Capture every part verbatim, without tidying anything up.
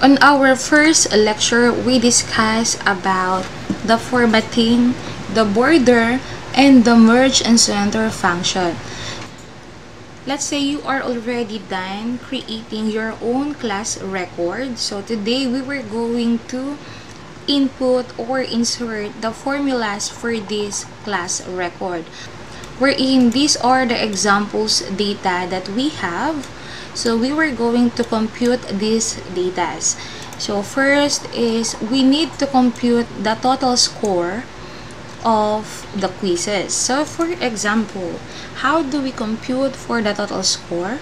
On our first lecture, we discussed about the formatting, the border, and the merge and center function. Let's say you are already done creating your own class record. So today we were going to input or insert the formulas for this class record, wherein these are the examples data that we have. So we were going to compute these data. So first is we need to compute the total score of the quizzes. So for example, how do we compute for the total score?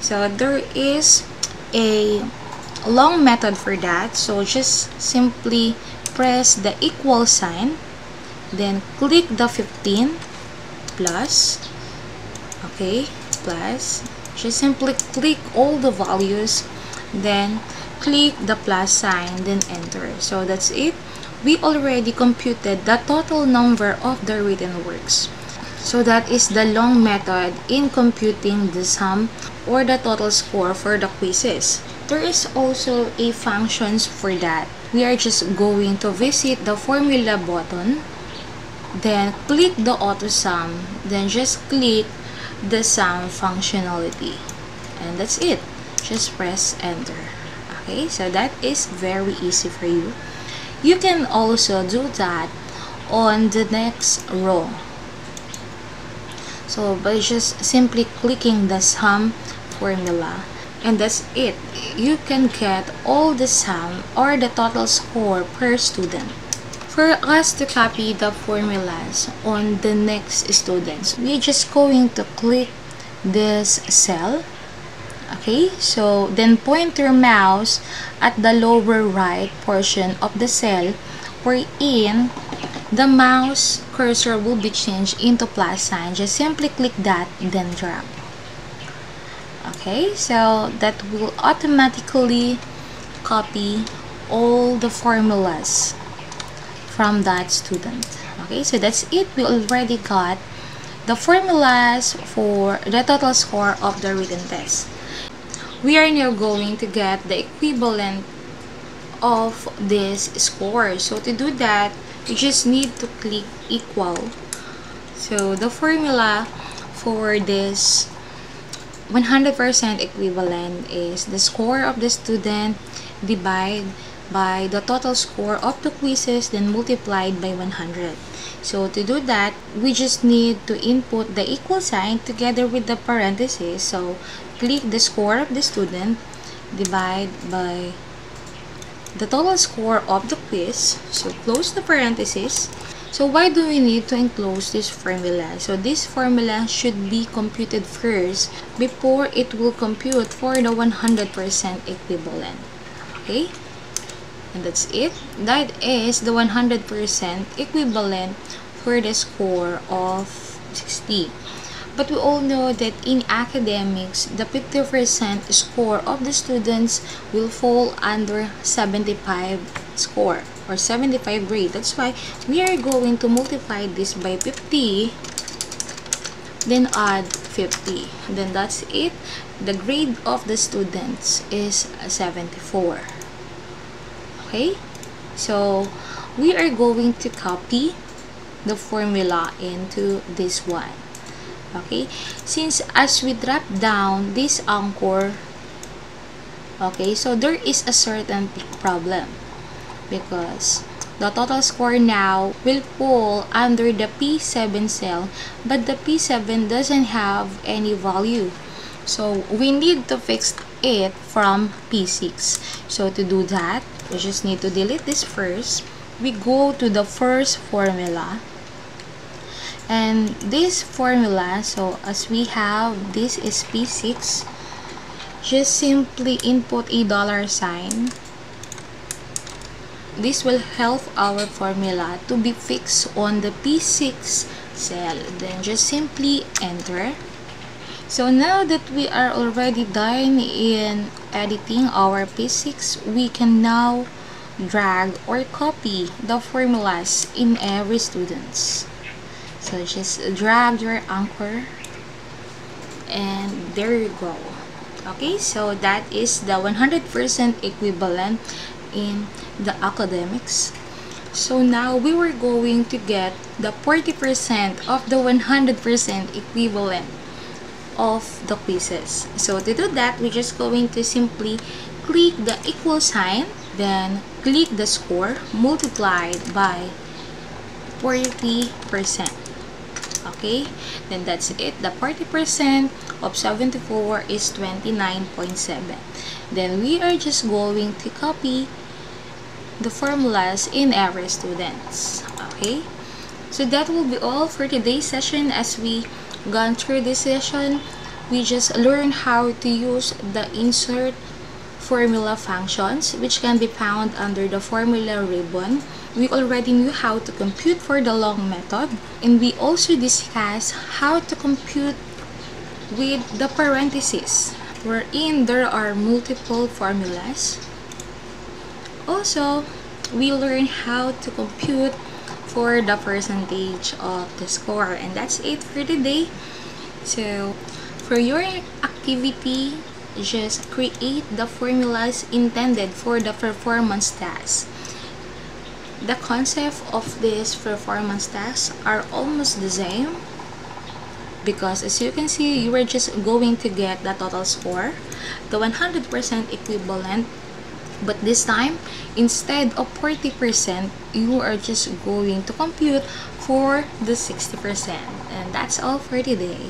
So there is a long method for that. So just simply press the equal sign, then click the fifteen plus, okay, plus. Just simply click all the values, then click the plus sign, then enter. So that's it. We already computed the total number of the written works. So that is the long method in computing the sum or the total score for the quizzes. There is also a functions for that. We are just going to visit the formula button, then click the auto sum, then just click the sum functionality, and that's it. Just press enter. Okay, so that is very easy for you. You can also do that on the next row, so by just simply clicking the sum formula, and that's it. You can get all the sum or the total score per student. For us to copy the formulas on the next students, we're just going to click this cell. Okay, so then point your mouse at the lower right portion of the cell, wherein the mouse cursor will be changed into plus sign. Just simply click that, then drag. Okay, so that will automatically copy all the formulas from that student. Okay, so that's it. We already got the formulas for the total score of the written test. We are now going to get the equivalent of this score. So to do that, you just need to click equal. So the formula for this one hundred percent equivalent is the score of the student divided by the total score of the quizzes, then multiplied by one hundred. So to do that, we just need to input the equal sign together with the parentheses. So click the score of the student divide by the total score of the quiz. So close the parentheses. So why do we need to enclose this formula? So this formula should be computed first before it will compute for the one hundred percent equivalent. Okay? And that's it. That is the one hundred percent equivalent for the score of sixty. But we all know that in academics, the fifty percent score of the students will fall under seventy-five score or seventy-five grade. That's why we are going to multiply this by fifty, then add fifty. Then that's it. The grade of the students is seventy-four. Okay, so we are going to copy the formula into this one. Okay, since as we drop down this anchor, okay, so there is a certain problem because the total score now will fall under the P seven cell, but the P seven doesn't have any value. So we need to fix it from P six. So to do that, we just need to delete this first. We go to the first formula, and this formula, so as we have this is P six, just simply input a dollar sign. This will help our formula to be fixed on the P six cell, then just simply enter. So now that we are already done in editing our P six, we can now drag or copy the formulas in every students. So just drag your anchor, and there you go. Okay, so that is the one hundred percent equivalent in the academics. So now we were going to get the forty percent of the one hundred percent equivalent of the quizzes. So to do that, we're just going to simply click the equal sign, then click the score multiplied by forty percent. Okay, then that's it. The forty percent of seventy-four is twenty-nine point seven. Then we are just going to copy the formulas in every students. Okay, so that will be all for today's session. As we gone through this session, we just learned how to use the insert formula functions, which can be found under the formula ribbon. We already knew how to compute for the long method, and we also discussed how to compute with the parentheses, wherein there are multiple formulas. Also, we learned how to compute for the percentage of the score, and that's it for today. So for your activity, just create the formulas intended for the performance tasks. The concept of these performance tasks are almost the same, because as you can see, you are just going to get the total score, the one hundred percent equivalent, but this time, instead of forty percent, you are just going to compute for the sixty percent. And that's all for today.